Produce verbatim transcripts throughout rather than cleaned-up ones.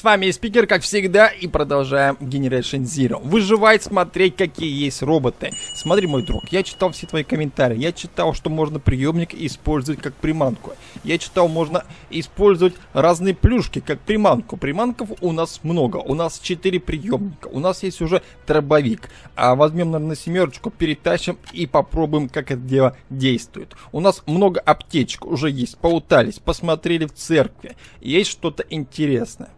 С вами я, Спикер, как всегда, и продолжаем Generation Zero. Выживать, смотреть, какие есть роботы. Смотри, мой друг, я читал все твои комментарии. Я читал, что можно приемник использовать как приманку. Я читал, можно использовать разные плюшки как приманку. Приманков у нас много. У нас четыре приемника. У нас есть уже дробовик. А возьмем, наверное, семерочку, перетащим и попробуем, как это дело действует. У нас много аптечек уже есть. Поутались, посмотрели в церкви. Есть что-то интересное.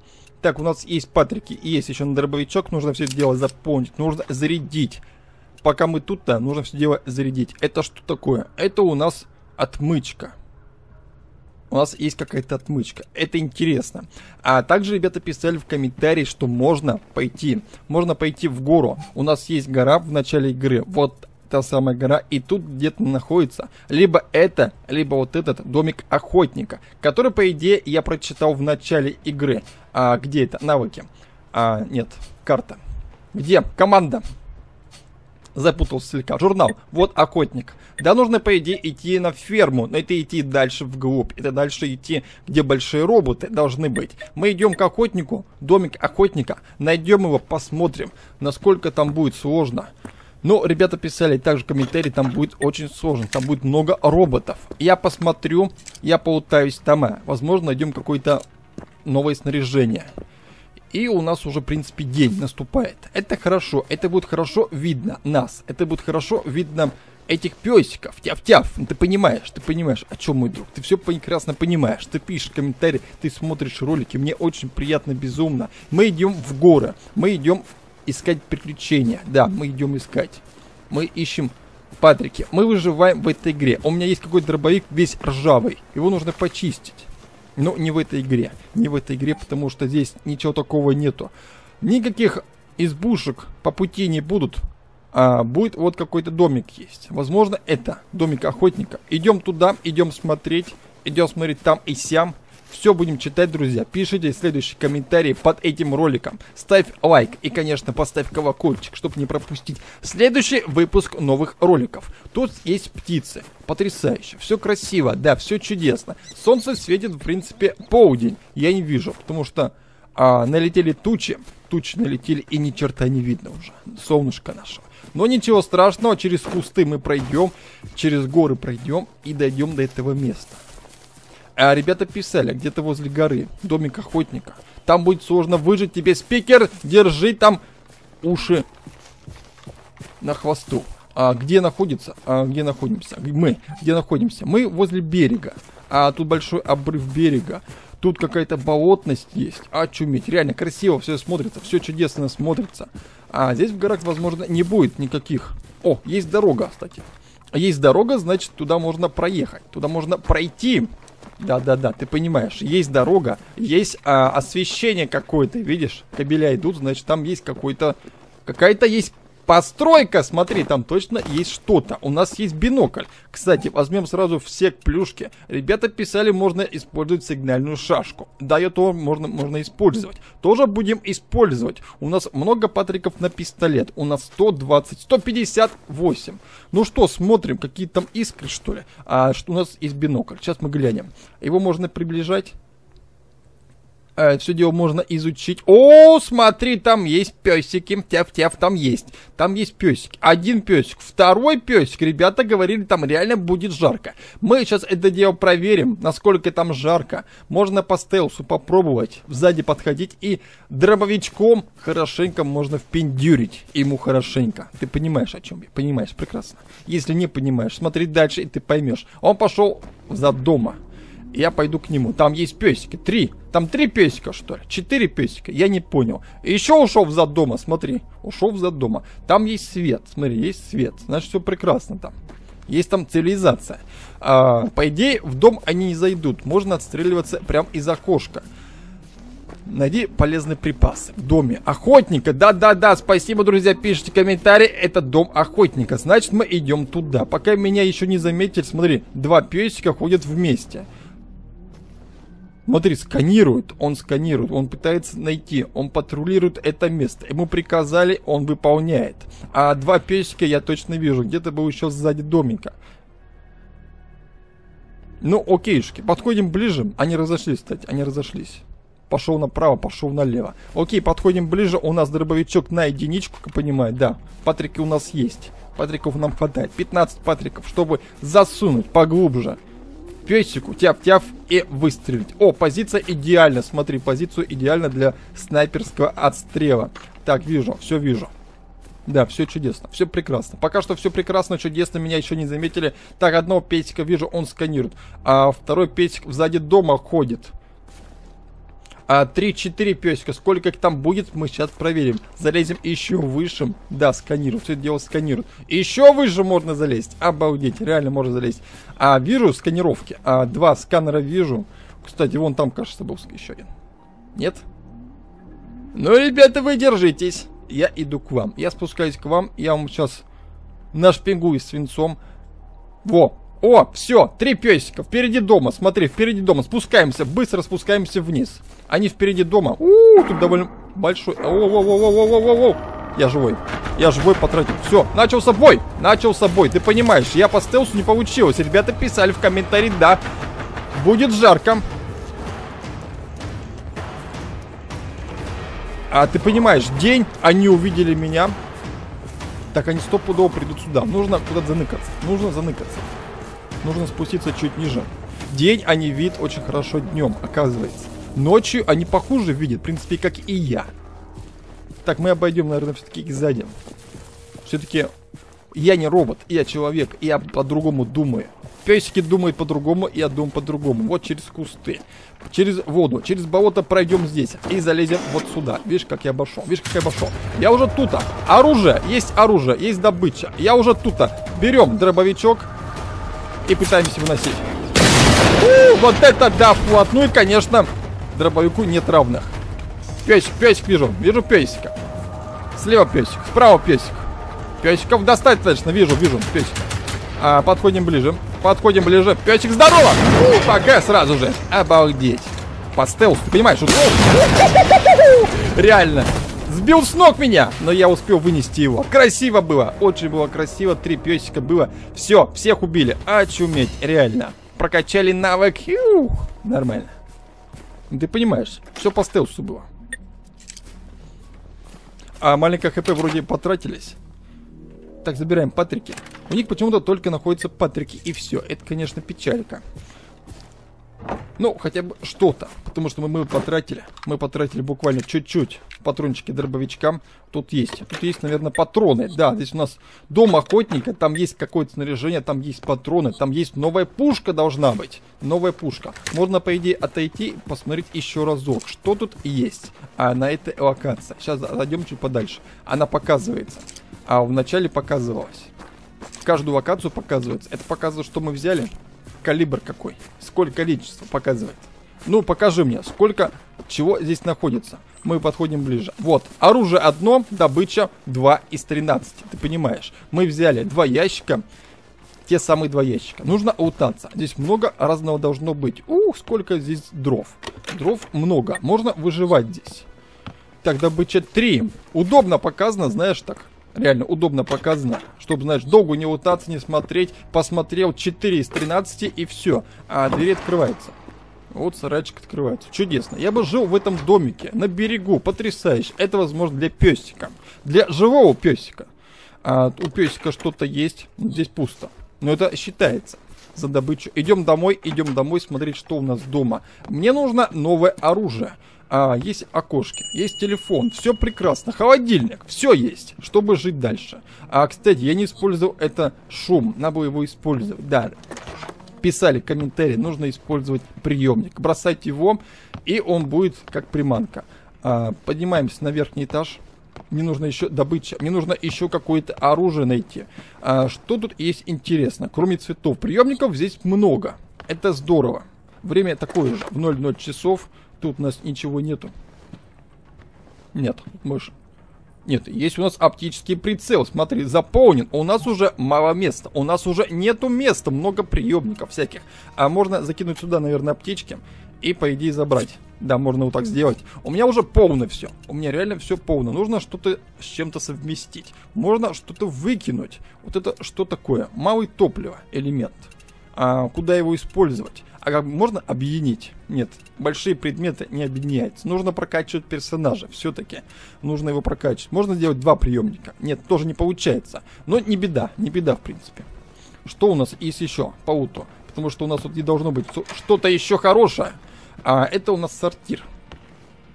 Так, у нас есть патрики, есть еще на дробовичок, нужно все это дело заполнить, нужно зарядить. Пока мы тут, да, нужно все дело зарядить. Это что такое? Это у нас отмычка. У нас есть какая-то отмычка. Это интересно. А также ребята писали в комментарии, что можно пойти. Можно пойти в гору. У нас есть гора в начале игры. Вот та самая гора, и тут где-то находится либо это, либо вот этот домик охотника, который, по идее, я прочитал в начале игры. А где это? Навыки. А, нет, карта. Где? Команда. Запутался слегка. Журнал. Вот охотник. Да, нужно, по идее, идти на ферму, но это идти дальше вглубь. Это дальше идти, где большие роботы должны быть. Мы идем к охотнику, домик охотника, найдем его, посмотрим, насколько там будет сложно. Ну, ребята писали также комментарии, там будет очень сложно, там будет много роботов. Я посмотрю, я поутаюсь там, возможно, найдем какое-то новое снаряжение. И у нас уже, в принципе, день наступает. Это хорошо, это будет хорошо видно нас, это будет хорошо видно этих песиков. Тяв-тяв, ты понимаешь, ты понимаешь, о чем, мой друг, ты все прекрасно понимаешь. Ты пишешь комментарии, ты смотришь ролики, мне очень приятно, безумно. Мы идем в горы, мы идем в искать приключения. Да, мы идем искать. Мы ищем патрики. Мы выживаем в этой игре. У меня есть какой-то дробовик весь ржавый. Его нужно почистить. Но не в этой игре. Не в этой игре, потому что здесь ничего такого нету. Никаких избушек по пути не будут. А будет вот какой-то домик есть. Возможно, это домик охотника. Идем туда, идем смотреть. Идем смотреть там и сям. Все будем читать, друзья. Пишите следующие комментарии под этим роликом. Ставь лайк и, конечно, поставь колокольчик, чтобы не пропустить следующий выпуск новых роликов. Тут есть птицы. Потрясающе. Все красиво. Да, все чудесно. Солнце светит, в принципе, полдень. Я не вижу, потому что а, налетели тучи. Тучи налетели, и ни черта не видно уже. Солнышко нашего. Но ничего страшного. Через кусты мы пройдем, через горы пройдем и дойдем до этого места. А ребята писали, где-то возле горы, домик охотника. Там будет сложно выжить тебе, Спикер. Держи там уши на хвосту. А где находится? А где находимся? Мы. Где находимся? Мы возле берега. А тут большой обрыв берега. Тут какая-то болотность есть. Очуметь. Реально красиво все смотрится. Все чудесно смотрится. А здесь в горах, возможно, не будет никаких. О, есть дорога, кстати. Есть дорога, значит, туда можно проехать. Туда можно пройти. Да-да-да, ты понимаешь, есть дорога, есть а, освещение какое-то, видишь, кабеля идут, значит, там есть какой-то, какая-то есть постройка, смотри, там точно есть что-то, у нас есть бинокль. Кстати, возьмем сразу все плюшки, ребята писали, можно использовать сигнальную шашку, да, ее тоже можно, можно использовать, тоже будем использовать, у нас много патриков на пистолет, у нас сто двадцать, сто пятьдесят восемь, ну что, смотрим, какие там искры, что ли, а что у нас есть бинокль, сейчас мы глянем, его можно приближать. Все дело можно изучить. О, смотри, там есть песики. Тяв-тяв, там есть. Там есть песик. Один песик, второй песик. Ребята говорили, там реально будет жарко. Мы сейчас это дело проверим, насколько там жарко. Можно по стелсу попробовать. Сзади подходить и дробовичком хорошенько можно впендюрить ему хорошенько. Ты понимаешь, о чем я? Понимаешь, прекрасно. Если не понимаешь, смотри дальше, и ты поймешь. Он пошел за дома. Я пойду к нему. Там есть песики. Три. Там три песика, что ли? Четыре песика. Я не понял. Еще ушел в зад дома. Смотри. Ушел в зад дома. Там есть свет. Смотри, есть свет. Значит, все прекрасно там. Есть там цивилизация. А, по идее, в дом они не зайдут. Можно отстреливаться прям из окошка. Найди полезные припасы в доме охотника. Да-да-да, спасибо, друзья, пишите комментарии. Это дом охотника. Значит, мы идем туда. Пока меня еще не заметили, смотри, два песика ходят вместе. Смотри, сканирует, он сканирует, он пытается найти, он патрулирует это место. Ему приказали, он выполняет. А два песика я точно вижу, где-то был еще сзади домика. Ну, окейшки, подходим ближе, они разошлись, кстати, они разошлись. пошел направо, пошел налево. Окей, подходим ближе, у нас дробовичок на единичку, как понимаю, да, патрики у нас есть. Патриков нам хватает, пятнадцать патриков, чтобы засунуть поглубже. Песику, тяп-тяп и выстрелить. О, позиция идеальна, смотри, позицию идеально для снайперского отстрела. Так, вижу, все вижу. Да, все чудесно, все прекрасно. Пока что все прекрасно, чудесно, меня еще не заметили. Так, одного песика вижу, он сканирует. А второй песик сзади дома ходит. три-четыре песика, сколько их там будет, мы сейчас проверим. Залезем еще выше. Да, сканируют, все это дело сканируют. Еще выше можно залезть, обалдеть, реально можно залезть. А вижу сканировки, а два сканера вижу. Кстати, вон там, кажется, был еще один. Нет? Ну, ребята, вы держитесь. Я иду к вам, я спускаюсь к вам. Я вам сейчас нашпингую свинцом. Во! О, все, три песика, впереди дома, смотри, впереди дома, спускаемся, быстро спускаемся вниз. Они впереди дома. У-у-у, тут довольно большой. О-о-о-о-о-о-о-о-о. Я живой, я живой потратил. Все, начался бой, начался бой, ты понимаешь, я по стелсу не получилось. Ребята писали в комментарии, да, будет жарко. А ты понимаешь, день, они увидели меня. Так, они стопудово придут сюда, нужно куда-то заныкаться, нужно заныкаться. Нужно спуститься чуть ниже. День они видят очень хорошо днем, оказывается. Ночью они похуже видят, в принципе, как и я. Так, мы обойдем, наверное, все-таки сзади. Все-таки я не робот, я человек, я по-другому думаю. Песики думают по-другому, я думаю по-другому. Вот через кусты, через воду, через болото пройдем здесь и залезем вот сюда. Видишь, как я обошел, видишь, как я обошел. Я уже тут-то. Оружие, есть оружие, есть добыча. Я уже тут-то. Берем дробовичок. И пытаемся выносить. У, вот это да, вплотную, конечно, дробовику нет равных. Песик, песик вижу, вижу песика. Слева песик, справа песик. Песиков достаточно, вижу, вижу песика. А, подходим ближе, подходим ближе. Песик, здорово! У, пока сразу же. Обалдеть. По стелсу, ты понимаешь? Вот, реально. Сбил с ног меня, но я успел вынести его. Красиво было, очень было красиво. Три песика было, все, всех убили. Очуметь, реально. Прокачали навык, юх, нормально. Ты понимаешь, все по стелсу было. А маленько хп вроде потратились. Так, забираем патрики. У них почему-то только находятся патрики. И все, это, конечно, печалька. Ну, хотя бы что-то, потому что мы, мы потратили, мы потратили буквально чуть-чуть патрончики дробовичкам. Тут есть, тут есть, наверное, патроны, да, здесь у нас дом охотника, там есть какое-то снаряжение, там есть патроны, там есть новая пушка должна быть, новая пушка. Можно, по идее, отойти и посмотреть еще разок, что тут есть, а на этой локации. Сейчас зайдем чуть подальше, она показывается, а вначале показывалась. Каждую локацию показывается, это показывает, что мы взяли. Калибр какой? Сколько количества показывает? Ну, покажи мне, сколько чего здесь находится. Мы подходим ближе. Вот, оружие одно, добыча два из тринадцати. Ты понимаешь, мы взяли два ящика. Те самые два ящика. Нужно лутаться. Здесь много разного должно быть. Ух, сколько здесь дров. Дров много, можно выживать здесь. Так, добыча три. Удобно показано, знаешь так. Реально удобно показано, чтобы, знаешь, долго не лутаться, не смотреть. Посмотрел четыре из тринадцати и все. А дверь открывается. Вот сарайчик открывается. Чудесно. Я бы жил в этом домике, на берегу. Потрясающе. Это, возможно, для песика. Для живого песика. А, у песика что-то есть. Здесь пусто. Но это считается за добычу. Идем домой, идем домой смотреть, что у нас дома. Мне нужно новое оружие. А, есть окошки, есть телефон, все прекрасно, холодильник, все есть, чтобы жить дальше. А, кстати, я не использовал это шум, надо было его использовать, да. Писали комментарии, нужно использовать приемник, бросать его, и он будет как приманка. А, поднимаемся на верхний этаж, мне нужно еще добыча, мне нужно еще какое-то оружие найти. А, что тут есть интересно, кроме цветов, приемников здесь много, это здорово. Время такое же, в ноль ноль часов. Тут у нас ничего нету. Нет, мышь. Нет, есть у нас оптический прицел. Смотри, заполнен. У нас уже мало места. У нас уже нету места. Много приемников всяких. А можно закинуть сюда, наверное, аптечки. И, по идее, забрать. Да, можно вот так сделать. У меня уже полно все. У меня реально все полно. Нужно что-то с чем-то совместить. Можно что-то выкинуть. Вот это что такое? Малый топливо элемент. А куда его использовать? А как можно объединить? Нет, большие предметы не объединяются. Нужно прокачивать персонажа. Все-таки нужно его прокачивать. Можно сделать два приемника. Нет, тоже не получается. Но не беда, не беда в принципе. Что у нас есть еще по уту? Потому что у нас тут не должно быть что-то еще хорошее. А это у нас сортир.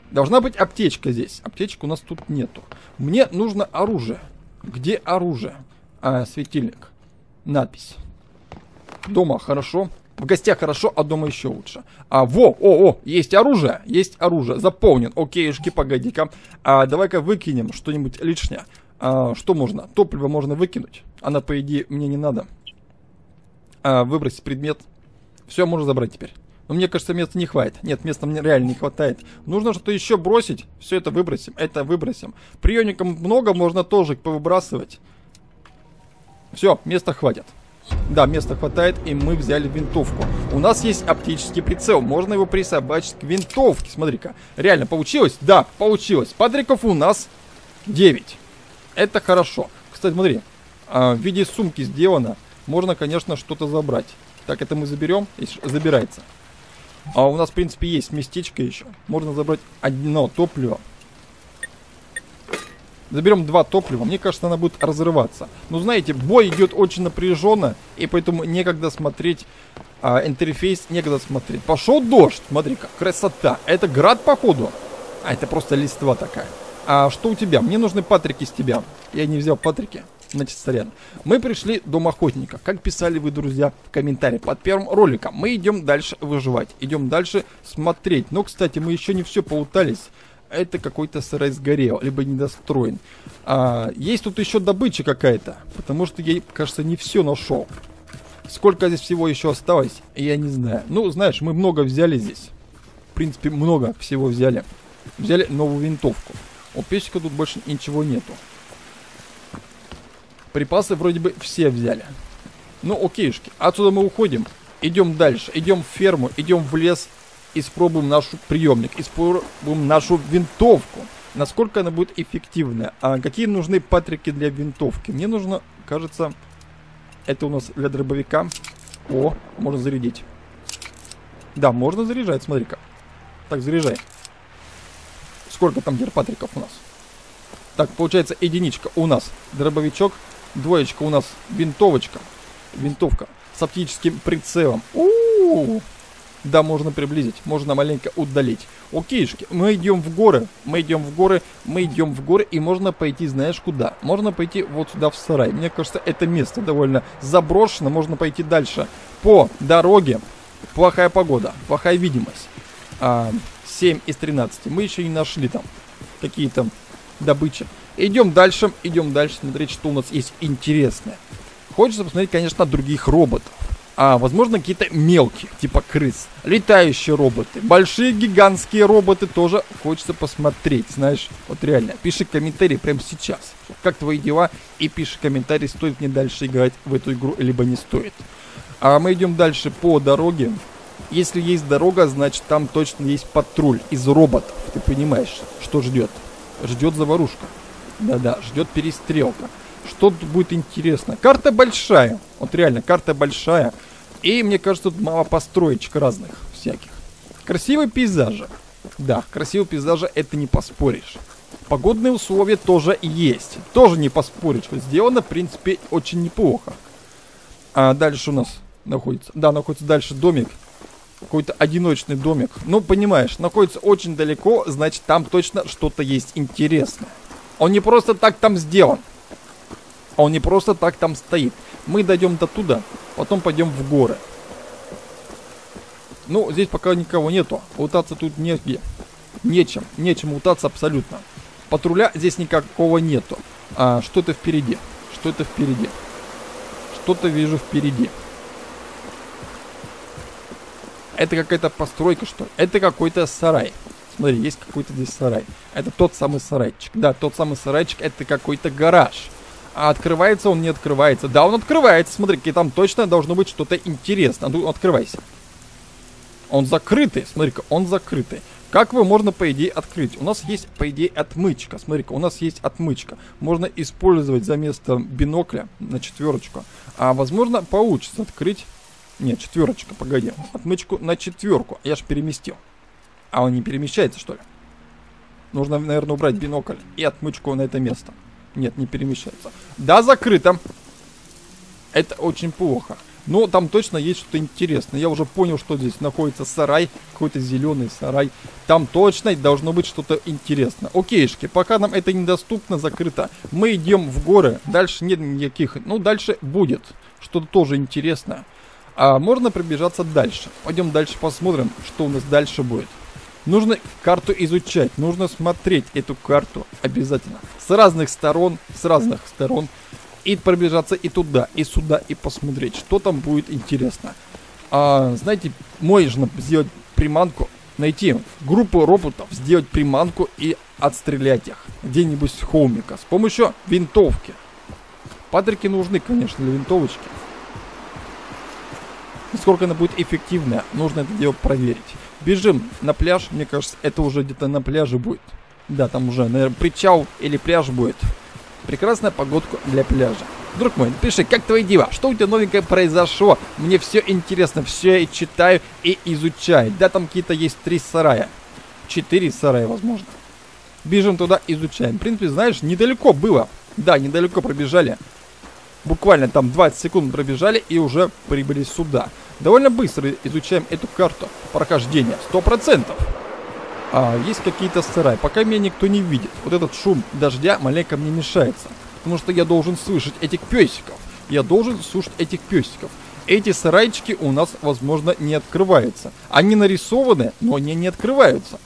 Должна быть аптечка здесь. Аптечек у нас тут нету. Мне нужно оружие. Где оружие? А, светильник. Надпись. Дома хорошо. В гостях хорошо, а дома еще лучше. А, во, о, о, есть оружие. Есть оружие, заполнен. Окейшки, погоди-ка. А, давай-ка выкинем что-нибудь лишнее. А, что можно? Топливо можно выкинуть. Она, по идее, мне не надо. А, выбросить предмет. Все, можно забрать теперь. Но мне кажется, места не хватит. Нет, места мне реально не хватает. Нужно что-то еще бросить. Все это выбросим, это выбросим. Приемникам много, можно тоже повыбрасывать. Все, места хватит. Да, места хватает, и мы взяли винтовку. У нас есть оптический прицел. Можно его присобачить к винтовке. Смотри-ка, реально получилось? Да, получилось. Патриков у нас девять. Это хорошо. Кстати, смотри, в виде сумки сделано. Можно, конечно, что-то забрать. Так, это мы заберем. Забирается. А у нас, в принципе, есть местечко еще. Можно забрать одно топливо. Заберем два топлива. Мне кажется, она будет разрываться. Но знаете, бой идет очень напряженно. И поэтому некогда смотреть а, интерфейс, некогда смотреть. Пошел дождь. Смотри-ка, красота. Это град, походу. А, это просто листва такая. А что у тебя? Мне нужны патрики с тебя. Я не взял патрики. Значит, сорян. Мы пришли в дом охотника. Как писали вы, друзья, в комментариях под первым роликом. Мы идем дальше выживать. Идем дальше смотреть. Но, кстати, мы еще не все поутались. Это какой-то сарай сгорел, либо недостроен. А, есть тут еще добыча какая-то. Потому что я, кажется, не все нашел. Сколько здесь всего еще осталось, я не знаю. Ну, знаешь, мы много взяли здесь. В принципе, много всего взяли. Взяли новую винтовку. У песика тут больше ничего нету. Припасы вроде бы все взяли. Ну, окейшки. Отсюда мы уходим. Идем дальше. Идем в ферму. Идем в лес. Испробуем наш приемник. Испробуем нашу винтовку. Насколько она будет эффективная. А какие нужны патрики для винтовки? Мне нужно, кажется... Это у нас для дробовика. О, можно зарядить. Да, можно заряжать. Смотри-ка. Так, заряжай. Сколько там патриков у нас? Так, получается, единичка у нас дробовичок. Двоечка у нас винтовочка. Винтовка с оптическим прицелом. У-у-у. Да, можно приблизить, можно маленько удалить. Окейшки, мы идем в горы. Мы идем в горы, мы идем в горы. И можно пойти, знаешь, куда? Можно пойти вот сюда в сарай. Мне кажется, это место довольно заброшено. Можно пойти дальше. По дороге плохая погода, плохая видимость. а, семь из тринадцати. Мы еще не нашли там какие-то добычи. Идем дальше, идем дальше, смотреть, что у нас есть интересное. Хочется посмотреть, конечно, других роботов. А, возможно, какие-то мелкие, типа крыс. Летающие роботы. Большие гигантские роботы тоже хочется посмотреть. Знаешь, вот реально. Пиши комментарий прямо сейчас. Как твои дела? И пиши комментарий, стоит мне дальше играть в эту игру, либо не стоит. А мы идем дальше по дороге. Если есть дорога, значит, там точно есть патруль из роботов. Ты понимаешь, что ждет? Ждет заварушка. Да-да, ждет перестрелка. Что тут будет интересно? Карта большая. Вот реально, карта большая. И мне кажется, тут мало построечек разных всяких. Красивые пейзажи. Да, красивые пейзажи, это не поспоришь. Погодные условия тоже есть. Тоже не поспоришь. Сделано, в принципе, очень неплохо. А дальше у нас находится... Да, находится дальше домик. Какой-то одиночный домик. Ну, понимаешь, находится очень далеко, значит, там точно что-то есть интересное. Он не просто так там сделан. Он не просто так там стоит. Мы дойдем до туда, потом пойдем в горы. Ну, здесь пока никого нету. Лутаться тут негде. Нечем, нечем лутаться абсолютно. Патруля здесь никакого нету. А, что-то впереди. Что-то впереди. Что-то вижу впереди. Это какая-то постройка, что ли? Это какой-то сарай. Смотри, есть какой-то здесь сарай. Это тот самый сарайчик. Да, тот самый сарайчик, это какой-то гараж. А открывается он, не открывается. Да, он открывается. Смотри, там точно должно быть что-то интересное. Ну, открывайся. Он закрытый. Смотри-ка, он закрытый. Как его можно, по идее, открыть? У нас есть, по идее, отмычка. Смотри-ка, у нас есть отмычка. Можно использовать за место бинокля на четверочку. А, возможно, получится открыть Нет, четверочка, погоди. Отмычку на четверку. Я же переместил. А он не перемещается, что ли? Нужно, наверное, убрать бинокль и отмычку на это место. Нет, не перемещается. Да, закрыто. Это очень плохо. Но там точно есть что-то интересное. Я уже понял, что здесь находится сарай. Какой-то зеленый сарай. Там точно должно быть что-то интересное. Окейшки, пока нам это недоступно, закрыто. Мы идем в горы. Дальше нет никаких. Ну, дальше будет что-то тоже интересное. А можно пробежаться дальше. Пойдем дальше посмотрим, что у нас дальше будет. Нужно карту изучать. Нужно смотреть эту карту обязательно. С разных сторон. С разных сторон. И пробежаться и туда, и сюда, и посмотреть, что там будет интересно. А, знаете, можно сделать приманку, найти группу роботов, сделать приманку и отстрелять их где-нибудь с холмика с помощью винтовки. Патрики нужны, конечно, для винтовочки. Насколько она будет эффективная, нужно это дело проверить. Бежим на пляж, мне кажется, это уже где-то на пляже будет. Да, там уже, наверное, причал или пляж будет. Прекрасная погодка для пляжа. Друг мой, пиши, как твои дела? Что у тебя новенькое произошло? Мне все интересно, все я читаю и изучаю. Да, там какие-то есть три сарая. Четыре сарая, возможно. Бежим туда, изучаем. В принципе, знаешь, недалеко было. Да, недалеко пробежали. Буквально там двадцать секунд пробежали и уже прибыли сюда. Довольно быстро изучаем эту карту. Прохождение сто процентов. А, есть какие-то сараи. Пока меня никто не видит. Вот этот шум дождя маленько мне мешается. Потому что я должен слышать этих песиков. Я должен слушать этих песиков. Эти сарайчики у нас, возможно, не открываются. Они нарисованы, но они не открываются.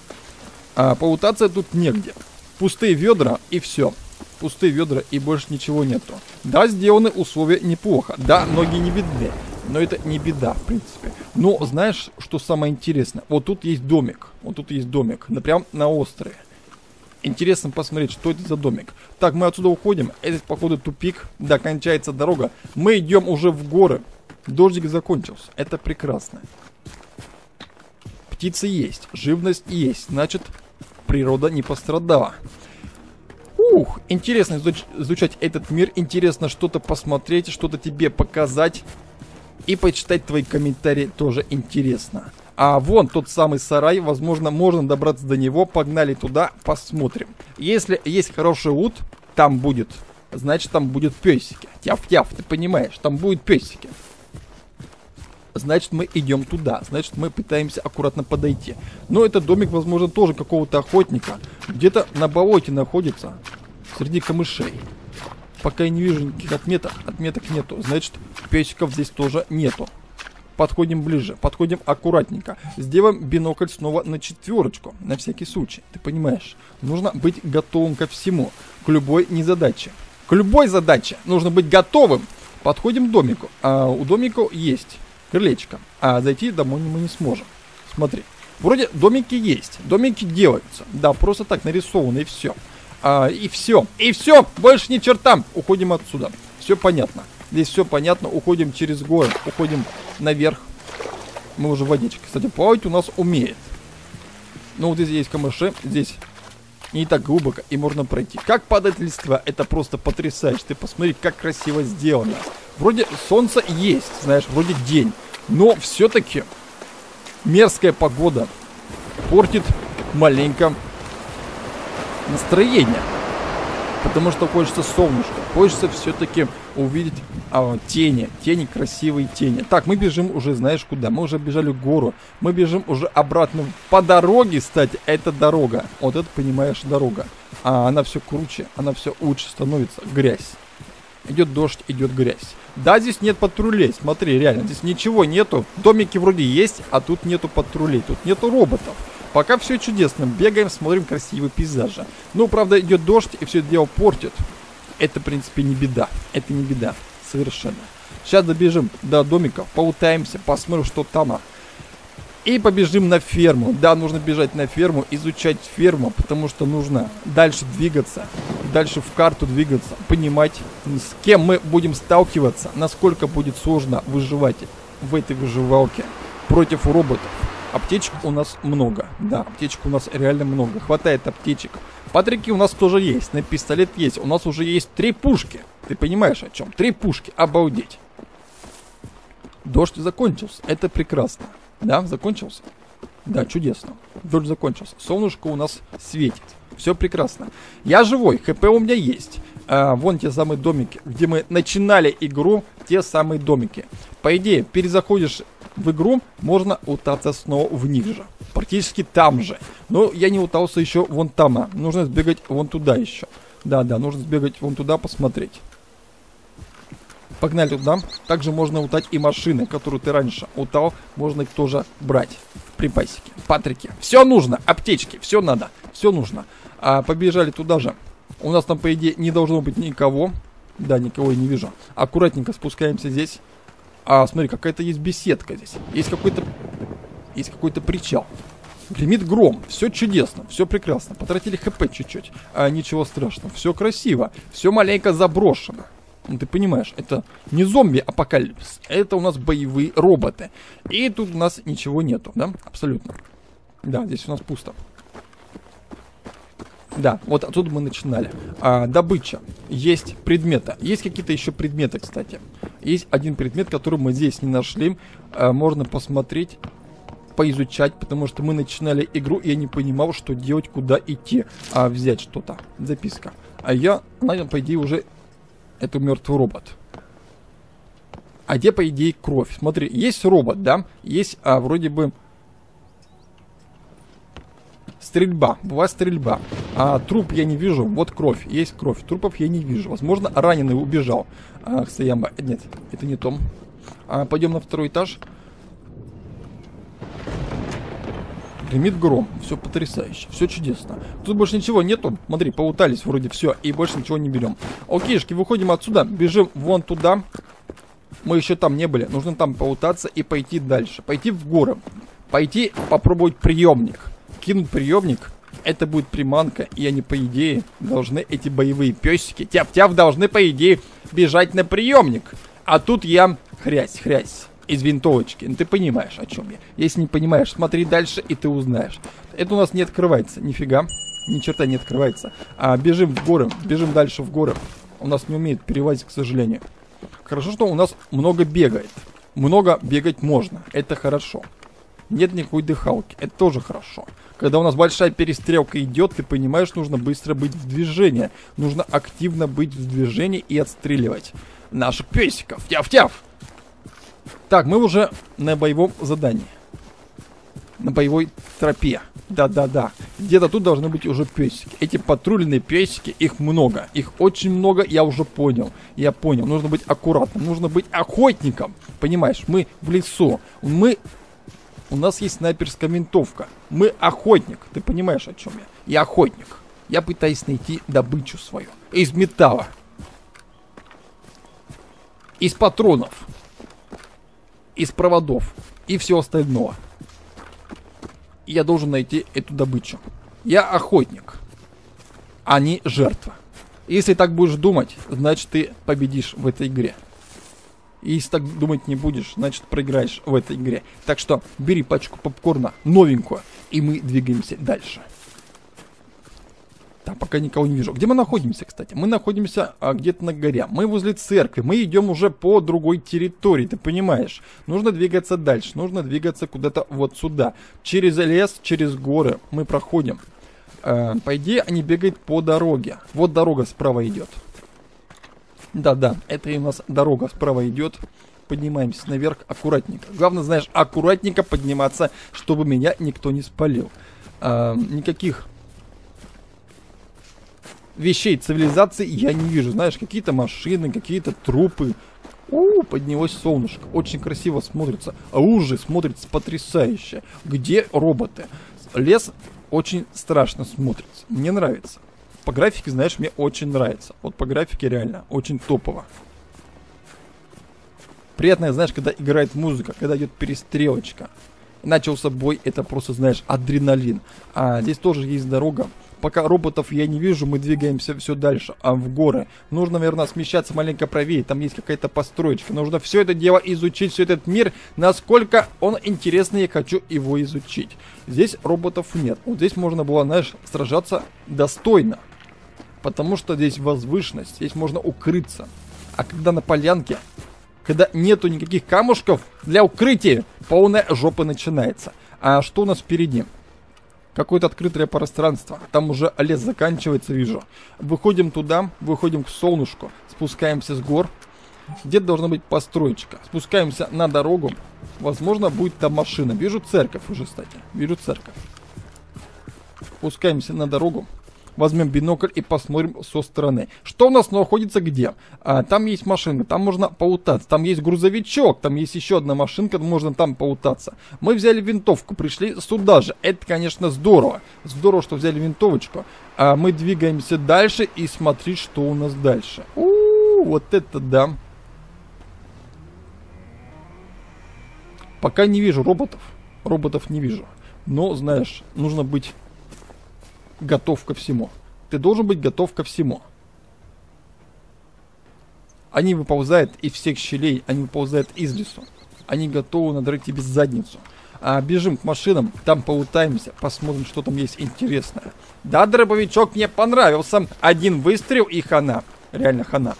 А, поутаться тут негде. Пустые ведра и все. Пустые ведра и больше ничего нету. Да, сделаны условия неплохо. Да, ноги не видны. Но это не беда, в принципе. Но знаешь, что самое интересное? Вот тут есть домик. Вот тут есть домик. Прям на острове. Интересно посмотреть, что это за домик. Так, мы отсюда уходим. Это, походу, тупик. Да, кончается дорога. Мы идем уже в горы. Дождик закончился. Это прекрасно. Птицы есть. Живность есть. Значит, природа не пострадала. Ух, интересно изуч- изучать этот мир. Интересно что-то посмотреть, что-то тебе показать. И почитать твои комментарии тоже интересно. А вон тот самый сарай. Возможно, можно добраться до него. Погнали туда, посмотрим. Если есть хороший лут, там будет. Значит, там будут песики. Тяф-тяф, ты понимаешь, там будут песики. Значит, мы идем туда. Значит, мы пытаемся аккуратно подойти. Но этот домик, возможно, тоже какого-то охотника. Где-то на болоте находится. Среди камышей. Пока я не вижу никаких отметок. Отметок нету. Значит, песиков здесь тоже нету. Подходим ближе. Подходим аккуратненько. Сделаем бинокль снова на четверочку. На всякий случай. Ты понимаешь? Нужно быть готовым ко всему. К любой незадаче. К любой задаче нужно быть готовым. Подходим к домику. А у домика есть крылечко. А зайти домой мы не сможем. Смотри. Вроде домики есть. Домики делаются. Да, просто так нарисованы и все. А, и все, и все, больше ни черта. Уходим отсюда, все понятно. Здесь все понятно, уходим через горы. Уходим наверх. Мы уже в водичке, кстати, плавать у нас умеет. Но вот здесь есть камыши. Здесь не так глубоко. И можно пройти, как падает листва. Это просто потрясающе, ты посмотри, как красиво сделано. Вроде солнце есть. Знаешь, вроде день. Но все-таки мерзкая погода портит маленько настроение, потому что хочется солнышко, хочется все-таки увидеть а, тени, тени, красивые тени. Так, мы бежим уже, знаешь, куда? Мы уже бежали в гору, мы бежим уже обратно по дороге, кстати, это дорога, вот это, понимаешь, дорога, а она все круче, она все лучше становится, грязь. Идет дождь, идет грязь. Да, здесь нет патрулей, смотри, реально, здесь ничего нету, домики вроде есть, а тут нету патрулей, тут нету роботов. Пока все чудесно, бегаем, смотрим красивые пейзажи. Ну, правда, идет дождь и все это дело портит. Это, в принципе, не беда, это не беда, совершенно. Сейчас добежим до домиков, поутаемся, посмотрим, что там. И побежим на ферму. Да, нужно бежать на ферму, изучать ферму, потому что нужно дальше двигаться, дальше в карту двигаться, понимать, с кем мы будем сталкиваться, насколько будет сложно выживать в этой выживалке против роботов. Аптечек у нас много. Да, аптечек у нас реально много. Хватает аптечек. Патрики у нас тоже есть. На пистолет есть. У нас уже есть три пушки. Ты понимаешь, о чем? Три пушки. Обалдеть. Дождь закончился, это прекрасно. Да, закончился? Да, чудесно. Дождь закончился. Солнышко у нас светит. Все прекрасно. Я живой, ХП у меня есть. А, вон те самые домики, где мы начинали игру, те самые домики. По идее, перезаходишь в игру, можно утаться снова в них же. Практически там же. Но я не утался еще вон там. Нужно сбегать вон туда еще. Да-да, нужно сбегать вон туда, посмотреть. Погнали туда. Также можно утать и машины, которые ты раньше утал. Можно их тоже брать. Припасики, патрики. Все нужно. Аптечки. Все надо. Все нужно. А, побежали туда же. У нас там, по идее, не должно быть никого. Да, никого я не вижу. Аккуратненько спускаемся здесь. А, смотри, какая-то есть беседка здесь. Есть какой-то... Есть какой-то причал. Гремит гром. Все чудесно. Все прекрасно. Потратили ХП чуть-чуть. А, ничего страшного. Все красиво. Все маленько заброшено. Ну, ты понимаешь, это не зомби-апокалипсис, это у нас боевые роботы. И тут у нас ничего нету, да? Абсолютно. Да, здесь у нас пусто. Да, вот отсюда мы начинали. А, добыча. Есть предметы. Есть какие-то еще предметы, кстати. Есть один предмет, который мы здесь не нашли. А, можно посмотреть, поизучать, потому что мы начинали игру, и я не понимал, что делать, куда идти. А, взять что-то. Записка. А я, наверное, по идее, уже... Это мертвый робот. А где, по идее, кровь? Смотри, есть робот, да? Есть, а, вроде бы... Стрельба. Бывает стрельба. А, труп я не вижу. Вот кровь. Есть кровь. Трупов я не вижу. Возможно, раненый убежал. А, Саямба. Нет, это не Том. А, пойдем на второй этаж. Гремит гром. Все потрясающе. Все чудесно. Тут больше ничего нету. Смотри, поутались вроде все. И больше ничего не берем. Окейшки, выходим отсюда. Бежим вон туда. Мы еще там не были. Нужно там поутаться и пойти дальше. Пойти в горы. Пойти попробовать приемник. Кинуть приемник. Это будет приманка. И они, по идее, должны, эти боевые песики, тяп-тяп, должны, по идее, бежать на приемник. А тут я... Хрясь, хрясь. Из винтовочки. Ну, ты понимаешь, о чем я. Если не понимаешь, смотри дальше, и ты узнаешь. Это у нас не открывается. Нифига. Ни черта не открывается. А, бежим в горы. Бежим дальше в горы. У нас не умеет перелазить, к сожалению. Хорошо, что у нас много бегает. Много бегать можно. Это хорошо. Нет никакой дыхалки. Это тоже хорошо. Когда у нас большая перестрелка идет, ты понимаешь, нужно быстро быть в движении. Нужно активно быть в движении и отстреливать наших песиков. Тяф-тяф! Так, мы уже на боевом задании. На боевой тропе. Да-да-да. Где-то тут должны быть уже песики. Эти патрульные песики, их много. Их очень много, я уже понял. Я понял, нужно быть аккуратным. Нужно быть охотником. Понимаешь, мы в лесу. Мы... У нас есть снайперская винтовка. Мы охотник. Ты понимаешь, о чем я? Я охотник. Я пытаюсь найти добычу свою. Из металла. Из патронов. Из проводов и всего остального. Я должен найти эту добычу. Я охотник, а не жертва. Если так будешь думать, значит ты победишь в этой игре. И если так думать не будешь, значит проиграешь в этой игре. Так что бери пачку попкорна, новенькую, и мы двигаемся дальше. Да, пока никого не вижу. Где мы находимся, кстати? Мы находимся а, где-то на горе. Мы возле церкви. Мы идем уже по другой территории, ты понимаешь? Нужно двигаться дальше. Нужно двигаться куда-то вот сюда. Через лес, через горы мы проходим. А, по идее, они бегают по дороге. Вот дорога справа идет. Да-да, это и у нас дорога справа идет. Поднимаемся наверх аккуратненько. Главное, знаешь, аккуратненько подниматься, чтобы меня никто не спалил. А, никаких... Вещей цивилизации я не вижу. Знаешь, какие-то машины, какие-то трупы. У, поднялось солнышко. Очень красиво смотрится. А уже смотрится потрясающе. Где роботы? Лес очень страшно смотрится. Мне нравится. По графике, знаешь, мне очень нравится. Вот по графике реально очень топово. Приятно, знаешь, когда играет музыка, когда идет перестрелочка. Начался бой, это просто, знаешь, адреналин. А здесь тоже есть дорога. Пока роботов я не вижу, мы двигаемся все дальше, а в горы. Нужно, наверное, смещаться маленько правее, там есть какая-то построечка. Нужно все это дело изучить, все этот мир, насколько он интересный, я хочу его изучить. Здесь роботов нет. Вот здесь можно было, знаешь, сражаться достойно, потому что здесь возвышенность, здесь можно укрыться. А когда на полянке, когда нету никаких камушков для укрытия, полная жопа начинается. А что у нас впереди? Какое-то открытое пространство. Там уже лес заканчивается, вижу. Выходим туда, выходим к солнышку, спускаемся с гор. Где-то должна быть построечка. Спускаемся на дорогу. Возможно, будет там машина. Вижу церковь уже, кстати. Вижу церковь. Спускаемся на дорогу. Возьмем бинокль и посмотрим со стороны. Что у нас находится где? А, там есть машина, там можно поутаться. Там есть грузовичок, там есть еще одна машинка, можно там поутаться. Мы взяли винтовку, пришли сюда же. Это, конечно, здорово. Здорово, что взяли винтовочку. А мы двигаемся дальше и смотри, что у нас дальше. У-у-у, вот это да. Пока не вижу роботов. Роботов не вижу. Но, знаешь, нужно быть... готов ко всему. Ты должен быть готов ко всему. Они выползают из всех щелей, они выползают из лесу. Они готовы надрать тебе задницу. А, бежим к машинам, там поутаемся, посмотрим, что там есть интересное. Да, дробовичок мне понравился. Один выстрел и хана. Реально хана.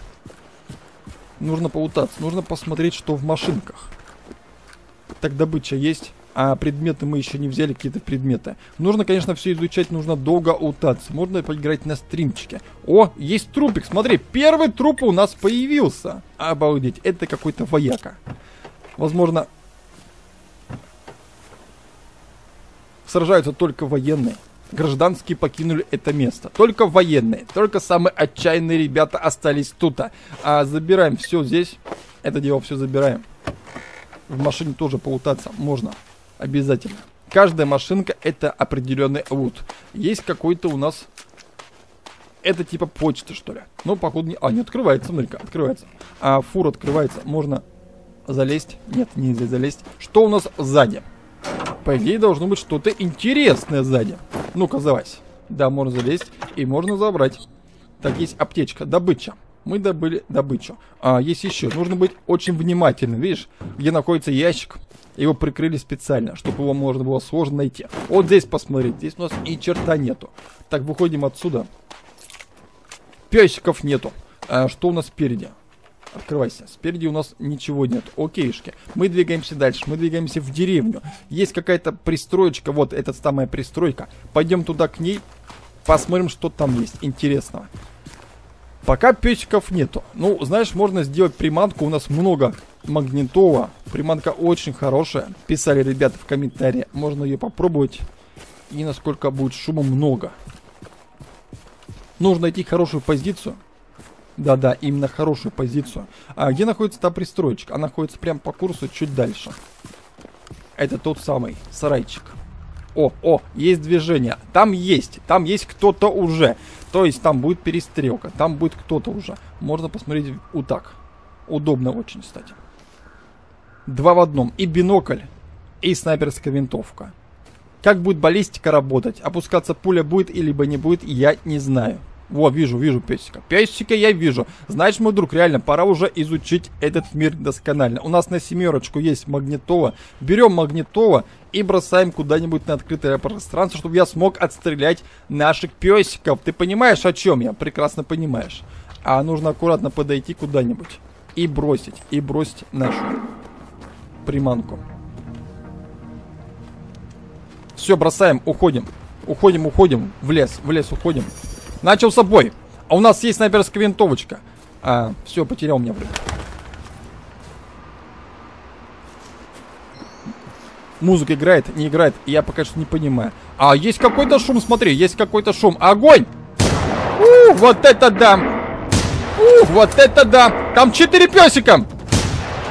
Нужно поутаться, нужно посмотреть, что в машинках. Так, добыча есть. А предметы мы еще не взяли, какие-то предметы. Нужно, конечно, все изучать, нужно долго утаться. Можно поиграть на стримчике. О, есть трупик, смотри, первый труп у нас появился. Обалдеть, это какой-то вояка. Возможно, сражаются только военные. Гражданские покинули это место. Только военные, только самые отчаянные ребята остались тут. А забираем все здесь. Это дело все забираем. В машине тоже поутаться можно. Обязательно. Каждая машинка это определенный лут. Есть какой-то у нас... Это типа почта, что ли. Но походу не... А, не открывается, смотри-ка, открывается. А фур открывается. Можно залезть. Нет, нельзя залезть. Что у нас сзади? По идее должно быть что-то интересное сзади. Ну-ка, залазь. Да, можно залезть и можно забрать. Так, есть аптечка, добыча. Мы добыли добычу. А, есть еще. Нужно быть очень внимательным. Видишь, где находится ящик. Его прикрыли специально, чтобы его можно было сложно найти. Вот здесь посмотреть. Здесь у нас и черта нету. Так, выходим отсюда. Пёсиков нету. А, что у нас спереди? Открывайся. Спереди у нас ничего нет. Окейшки. Мы двигаемся дальше. Мы двигаемся в деревню. Есть какая-то пристроечка. Вот, эта самая пристройка. Пойдем туда к ней. Посмотрим, что там есть интересного. Пока пёсиков нету. Ну, знаешь, можно сделать приманку. У нас много магнитола. Приманка очень хорошая. Писали ребята в комментарии. Можно ее попробовать. И насколько будет шума много. Нужно найти хорошую позицию. Да-да, именно хорошую позицию. А где находится та пристроечка? Она находится прям по курсу чуть дальше. Это тот самый сарайчик. О, о, есть движение. Там есть, там есть кто-то уже. То есть там будет перестрелка, там будет кто-то уже. Можно посмотреть вот так. Удобно очень, кстати. Два в одном. И бинокль, и снайперская винтовка. Как будет баллистика работать? Опускаться пуля будет или либо не будет, я не знаю. Во, вижу, вижу пёсика. Пёсика я вижу. Значит, мой друг, реально, пора уже изучить этот мир досконально. У нас на семерочку есть магнитола. Берем магнитола и бросаем куда-нибудь на открытое пространство, чтобы я смог отстрелять наших пёсиков. Ты понимаешь, о чем я? Прекрасно понимаешь. А нужно аккуратно подойти куда-нибудь и бросить, и бросить нашу приманку. Все, бросаем, уходим. Уходим, уходим. В лес, в лес уходим. Начался бой. А у нас есть снайперская винтовочка. А, все, потерял меня, блин. Музыка играет, не играет. Я пока что не понимаю. А, есть какой-то шум, смотри, есть какой-то шум. Огонь! У, вот это да! У, вот это да! Там четыре песика!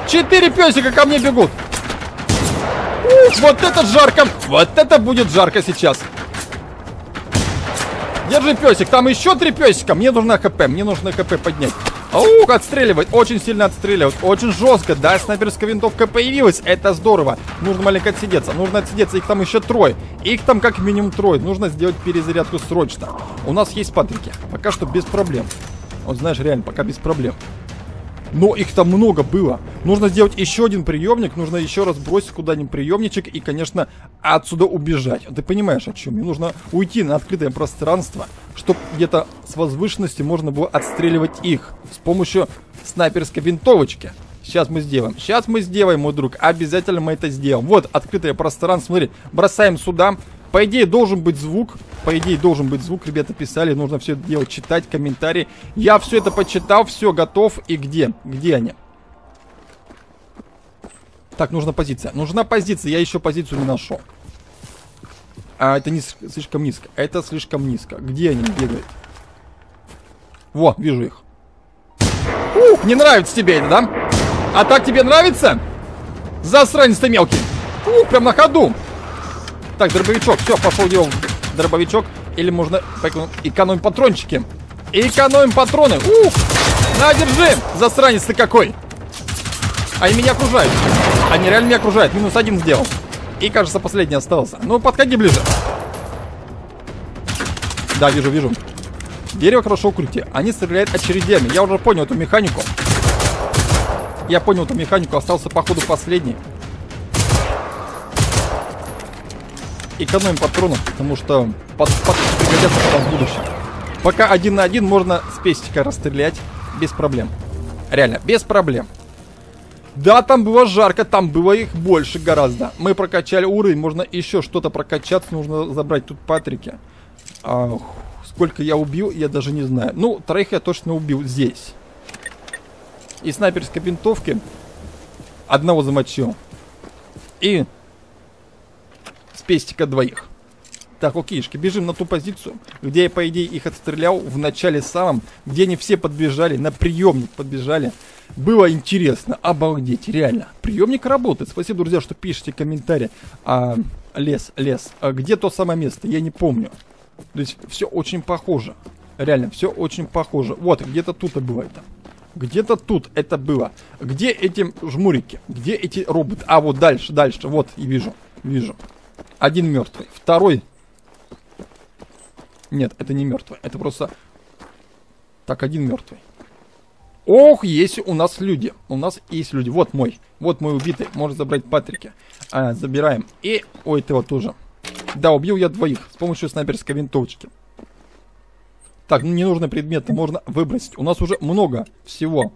Четыре песика ко мне бегут! У, вот это жарко! Вот это будет жарко сейчас! Держи, песик, там еще три песика. Мне нужно хп, мне нужно хп поднять. Аух, отстреливать, очень сильно отстреливают. Очень жестко, да, снайперская винтовка появилась. Это здорово, нужно маленько отсидеться. Нужно отсидеться, их там еще трое. Их там как минимум трое, нужно сделать перезарядку срочно. У нас есть патрики, пока что без проблем. Вот знаешь, реально, пока без проблем. Но их там много было. Нужно сделать еще один приемник. Нужно еще раз бросить куда-нибудь приемничек. И, конечно, отсюда убежать. Ты понимаешь, о чем? Мне нужно уйти на открытое пространство, чтобы где-то с возвышенности можно было отстреливать их с помощью снайперской винтовочки. Сейчас мы сделаем. Сейчас мы сделаем, мой друг. Обязательно мы это сделаем. Вот, открытое пространство. Смотри, бросаем сюда. По идее, должен быть звук. По идее, должен быть звук. Ребята писали, нужно все это дело читать, комментарии. Я все это почитал, все, готов. И где? Где они? Так, нужна позиция. Нужна позиция. Я еще позицию не нашел. А, это не слишком низко. Это слишком низко. Где они бегают? Во, вижу их. Ух, не нравится тебе это, да? А так тебе нравится? Засранец ты мелкий. Ух, прям на ходу. Так, дробовичок. Все, пошел делал дробовичок. Или можно... Экономим патрончики. Экономим патроны. Ух, на, держи. Засранец ты какой. Они меня окружают. Они реально меня окружают. Минус один сделал. И, кажется, последний остался. Ну, подходи ближе. Да, вижу, вижу. Дерево хорошо укрытие. Они стреляют очередями. Я уже понял эту механику. Я понял эту механику. Остался, походу, последний. Экономим патроны, потому что под, под, пригодятся потом в будущем. Пока один на один можно с пестика расстрелять без проблем. Реально, без проблем. Да, там было жарко, там было их больше гораздо. Мы прокачали уровень, можно еще что-то прокачаться. Нужно забрать тут Патрики. Ох, сколько я убил, я даже не знаю. Ну, троих я точно убил здесь. И снайперской винтовки одного замочил. И с пестика двоих. Так, окейшки, бежим на ту позицию, где я, по идее, их отстрелял в начале самом, где они все подбежали, на приемник подбежали. Было интересно, обалдеть, реально. Приемник работает. Спасибо, друзья, что пишете комментарии. А, лес, лес. А где то самое место? Я не помню. То есть все очень похоже. Реально, все очень похоже. Вот, где-то тут и было это. Где-то тут это было. Где эти жмурики? Где эти роботы? А, вот дальше, дальше. Вот, и вижу, вижу. Один мертвый, второй... Нет, это не мертвый, это просто... Так, один мертвый. Ох, есть у нас люди. У нас есть люди. Вот мой. Вот мой убитый. Можно забрать Патрики. А, забираем. И... Ой, этого тоже. Да, убил я двоих с помощью снайперской винтовочки. Так, ну не нужны предметы. Можно выбросить. У нас уже много всего.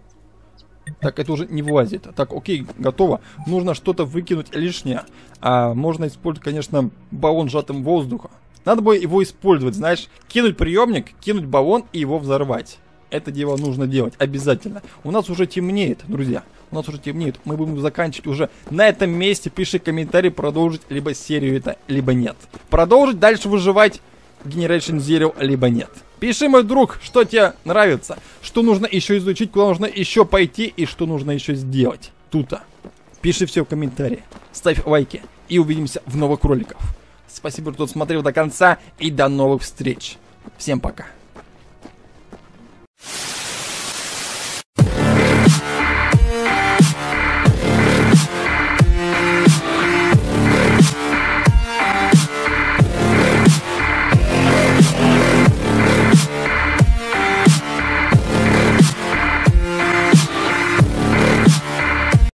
Так, это уже не влазит. Так, окей, готово. Нужно что-то выкинуть лишнее. А, можно использовать, конечно, баллон с сжатым воздухом. Надо бы его использовать, знаешь, кинуть приемник, кинуть баллон и его взорвать. Это дело нужно делать, обязательно. У нас уже темнеет, друзья. У нас уже темнеет. Мы будем заканчивать уже на этом месте. Пиши комментарий, продолжить либо серию это, либо нет. Продолжить дальше выживать Генерейшн Зиро, либо нет. Пиши, мой друг, что тебе нравится, что нужно еще изучить, куда нужно еще пойти и что нужно еще сделать. Тут-то. Пиши все в комментарии, ставь лайки и увидимся в новых роликах. Спасибо, кто смотрел до конца, и до новых встреч. Всем пока.